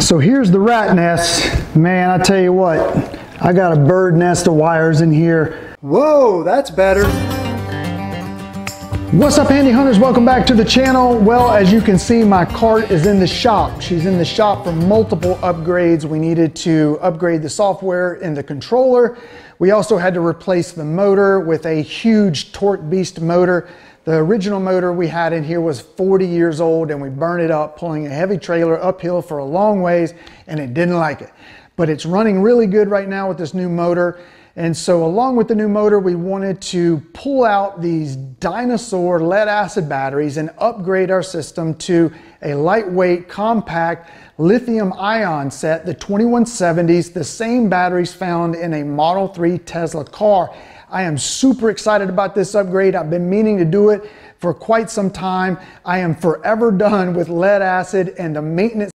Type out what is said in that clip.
So here's the rat nest. Man, I tell you what, I got a bird nest of wires in here. Whoa, that's better. What's up, Handy Hunters? Welcome back to the channel. Well, as you can see, my cart is in the shop. She's in the shop for multiple upgrades. We needed to upgrade the software in the controller. We also had to replace the motor with a huge Torque Beast motor. The original motor we had in here was 40 years old, and we burned it up pulling a heavy trailer uphill for a long ways, and it didn't like it. But it's running really good right now with this new motor. And so along with the new motor, we wanted to pull out these dinosaur lead-acid batteries and upgrade our system to a lightweight, compact lithium-ion set, the 2170s, the same batteries found in a Model 3 Tesla car. I am super excited about this upgrade. I've been meaning to do it for quite some time. I am forever done with lead acid and the maintenance